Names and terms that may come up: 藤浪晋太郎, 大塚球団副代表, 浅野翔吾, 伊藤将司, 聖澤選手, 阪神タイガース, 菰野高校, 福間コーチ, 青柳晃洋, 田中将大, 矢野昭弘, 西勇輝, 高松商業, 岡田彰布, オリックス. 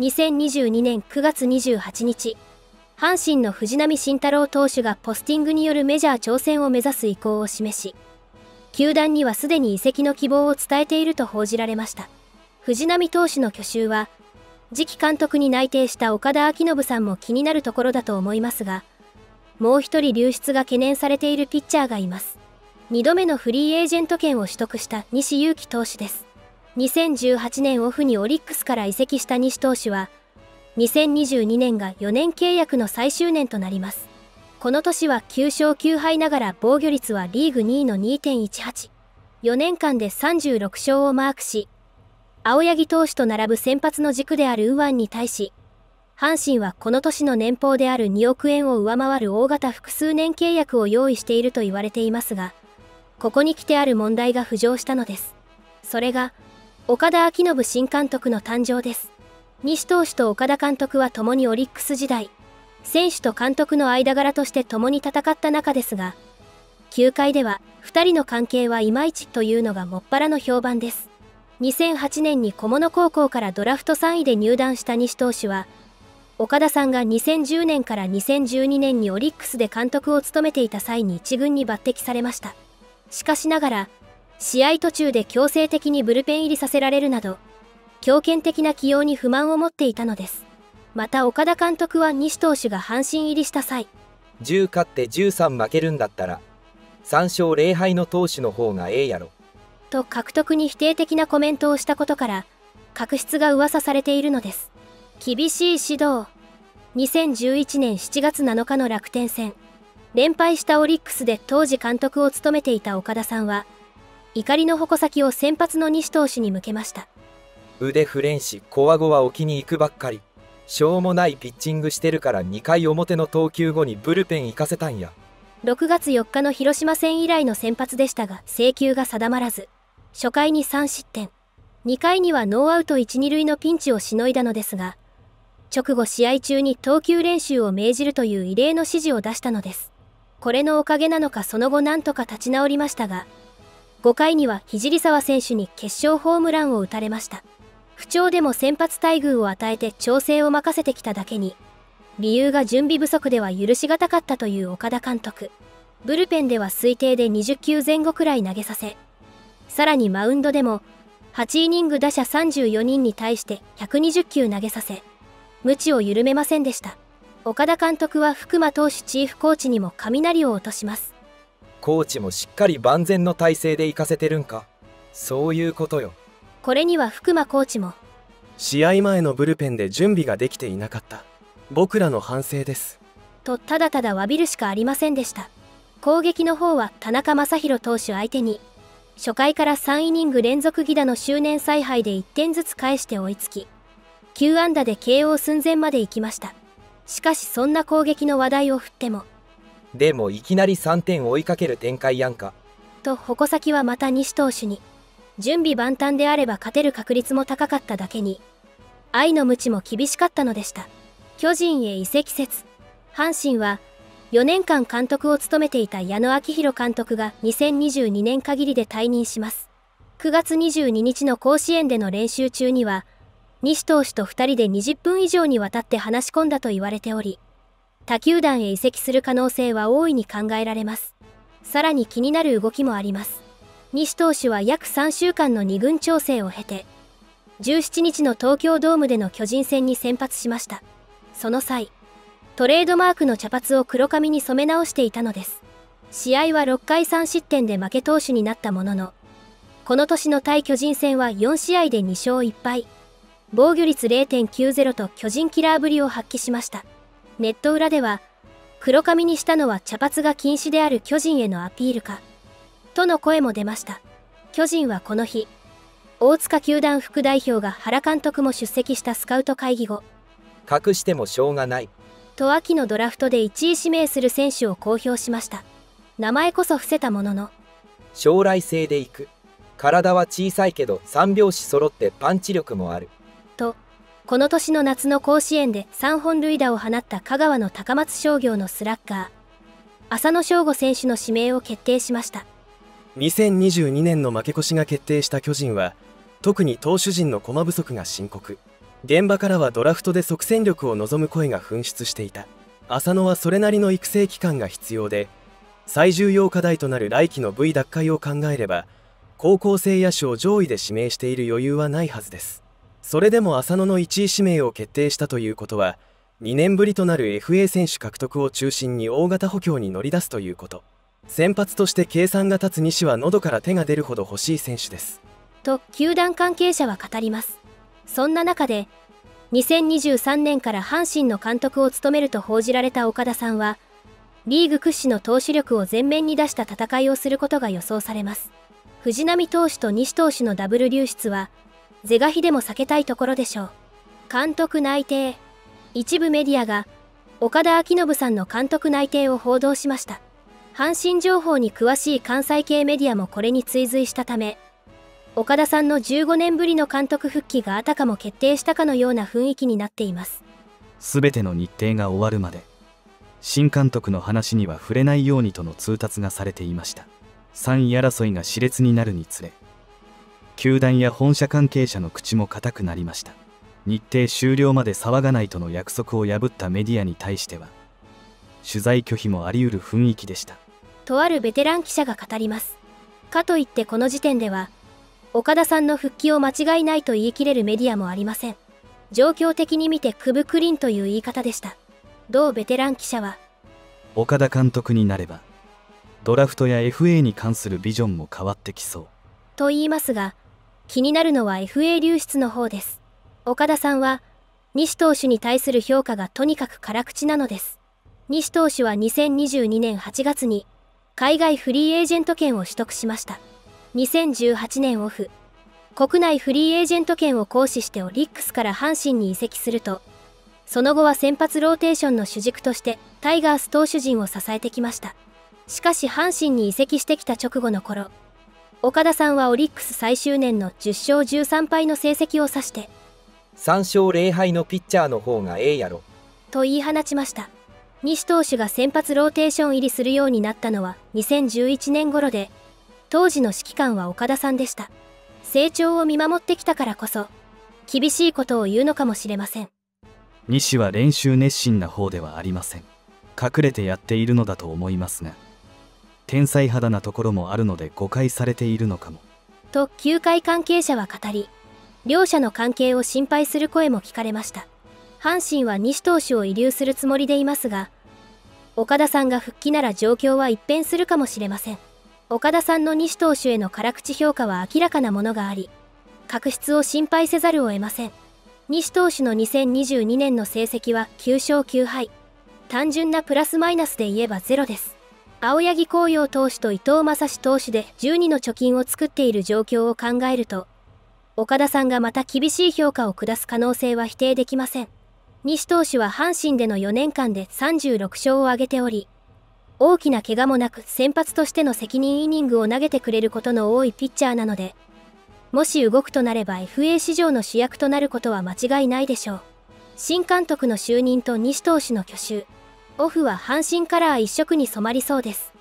2022年9月28日、阪神の藤浪晋太郎投手がポスティングによるメジャー挑戦を目指す意向を示し、球団にはすでに移籍の希望を伝えていると報じられました。藤浪投手の去就は、次期監督に内定した岡田彰布さんも気になるところだと思いますが、もう一人流出が懸念されているピッチャーがいます。2度目のフリーエージェント権を取得した西勇輝投手です。2018年オフにオリックスから移籍した西投手は、2022年が4年契約の最終年となります。この年は9勝9敗ながら防御率はリーグ2位の 2.18。4年間で36勝をマークし、青柳投手と並ぶ先発の軸である右腕に対し、阪神はこの年の年俸である2億円を上回る大型複数年契約を用意していると言われていますが、ここに来てある問題が浮上したのです。それが、岡田彰布新監督の誕生です。西投手と岡田監督は共にオリックス時代、選手と監督の間柄として共に戦った仲ですが、球界では2人の関係はいまいちというのがもっぱらの評判です。2008年に菰野高校からドラフト3位で入団した西投手は、岡田さんが2010年から2012年にオリックスで監督を務めていた際に1軍に抜擢されました。しかしながら、試合途中で強制的にブルペン入りさせられるなど、強権的な起用に不満を持っていたのです。また岡田監督は西投手が阪神入りした際、10勝って13負けるんだったら、3勝0敗の投手の方がええやろ。と獲得に否定的なコメントをしたことから、確執が噂されているのです。厳しい指導。2011年7月7日の楽天戦、連敗したオリックスで当時監督を務めていた岡田さんは、怒りの矛先を先発の西投手に向けました。腕フレンし、こわごわ置きに行くばっかり。しょうもないピッチングしてるから2回表の投球後にブルペン行かせたんや。6月4日の広島戦以来の先発でしたが、制球が定まらず、初回に3失点、2回にはノーアウト1、2塁のピンチをしのいだのですが、直後試合中に投球練習を命じるという異例の指示を出したのです。これのおかげなのかその後なんとか立ち直りましたが、5回には聖澤選手に決勝ホームランを打たれました。不調でも先発待遇を与えて調整を任せてきただけに、理由が準備不足では許しがたかったという岡田監督。ブルペンでは推定で20球前後くらい投げさせ、さらにマウンドでも8イニング打者34人に対して120球投げさせ、鞭を緩めませんでした。岡田監督は福間投手チーフコーチにも雷を落とします。コーチもしっかり万全の体制で行かせてるんか。そういうことよ。これには福間コーチも、試合前のブルペンで準備ができていなかった。僕らの反省です。とただただ詫びるしかありませんでした。攻撃の方は田中将大投手相手に、初回から3イニング連続犠打の執念采配で1点ずつ返して追いつき、9安打で KO 寸前まで行きました。しかしそんな攻撃の話題を振っても、でもいきなり3点追いかける展開やんか。と矛先はまた西投手に。準備万端であれば勝てる確率も高かっただけに、愛の鞭も厳しかったのでした。巨人へ移籍説。阪神は、4年間監督を務めていた矢野昭弘監督が2022年限りで退任します。9月22日の甲子園での練習中には、西投手と2人で20分以上にわたって話し込んだと言われており、他球団へ移籍する可能性は大いに考えられます。さらに気になる動きもあります。西投手は約3週間の2軍調整を経て、17日の東京ドームでの巨人戦に先発しました。その際、トレードマークの茶髪を黒髪に染め直していたのです。試合は6回3失点で負け投手になったものの、この年の対巨人戦は4試合で2勝1敗、防御率 0.90 と巨人キラーぶりを発揮しました。ネット裏では、黒髪にしたのは茶髪が禁止である巨人へのアピールか、との声も出ました。巨人はこの日、大塚球団副代表が原監督も出席したスカウト会議後、隠してもしょうがない。と秋のドラフトで1位指名する選手を公表しました。名前こそ伏せたものの、将来性でいく。体は小さいけど三拍子揃ってパンチ力もある。と、この年の夏の甲子園で3本塁打を放った香川の高松商業のスラッガー、浅野翔吾選手の指名を決定しました。2022年の負け越しが決定した巨人は、特に投手陣の駒不足が深刻。現場からはドラフトで即戦力を望む声が噴出していた。浅野はそれなりの育成期間が必要で、最重要課題となる来季の V 奪回を考えれば、高校生野手を上位で指名している余裕はないはずです。それでも浅野の1位指名を決定したということは、2年ぶりとなる FA 選手獲得を中心に大型補強に乗り出すということ。先発として計算が立つ西は喉から手が出るほど欲しい選手ですと球団関係者は語ります。そんな中で2023年から阪神の監督を務めると報じられた岡田さんは、リーグ屈指の投手力を前面に出した戦いをすることが予想されます。藤浪投手と西投手のダブル流出は是が非でも避けたいところでしょう。監督内定。一部メディアが岡田彰布さんの監督内定を報道しました。阪神情報に詳しい関西系メディアもこれに追随したため、岡田さんの15年ぶりの監督復帰があたかも決定したかのような雰囲気になっています。全ての日程が終わるまで新監督の話には触れないようにとの通達がされていました。3位争いが熾烈になるにつれ、球団や本社関係者の口も固くなりました。日程終了まで騒がないとの約束を破ったメディアに対しては、取材拒否もあり得る雰囲気でした。とあるベテラン記者が語ります。かといってこの時点では、岡田さんの復帰を間違いないと言い切れるメディアもありません。状況的に見てくぶくりんという言い方でした。同ベテラン記者は、岡田監督になれば、ドラフトや FA に関するビジョンも変わってきそう。と言いますが、気になるのは FA 流出の方です。岡田さんは、西投手に対する評価がとにかく辛口なのです。西投手は2022年8月に、海外フリーエージェント権を取得しました。2018年オフ、国内フリーエージェント権を行使してオリックスから阪神に移籍すると、その後は先発ローテーションの主軸として、タイガース投手陣を支えてきました。しかし阪神に移籍してきた直後の頃、岡田さんはオリックス最終年の10勝13敗の成績を指して、3勝0敗のピッチャーの方がええやろと言い放ちました。西投手が先発ローテーション入りするようになったのは2011年頃で、当時の指揮官は岡田さんでした。成長を見守ってきたからこそ厳しいことを言うのかもしれません。西は練習熱心な方ではありません。隠れてやっているのだと思いますが、天才肌なところもあるので誤解されているのかもと球界関係者は語り、両者の関係を心配する声も聞かれました。阪神は西投手を慰留するつもりでいますが、岡田さんが復帰なら状況は一変するかもしれません。岡田さんの西投手への辛口評価は明らかなものがあり、確執を心配せざるを得ません。西投手の2022年の成績は9勝9敗。単純なプラスマイナスで言えばゼロです。青柳晃洋投手と伊藤将司投手で12の貯金を作っている状況を考えると、岡田さんがまた厳しい評価を下す可能性は否定できません。西投手は阪神での4年間で36勝を挙げており、大きな怪我もなく先発としての責任イニングを投げてくれることの多いピッチャーなので、もし動くとなれば FA 史上の主役となることは間違いないでしょう。新監督の就任と西投手の去就、オフは阪神カラー一色に染まりそうです。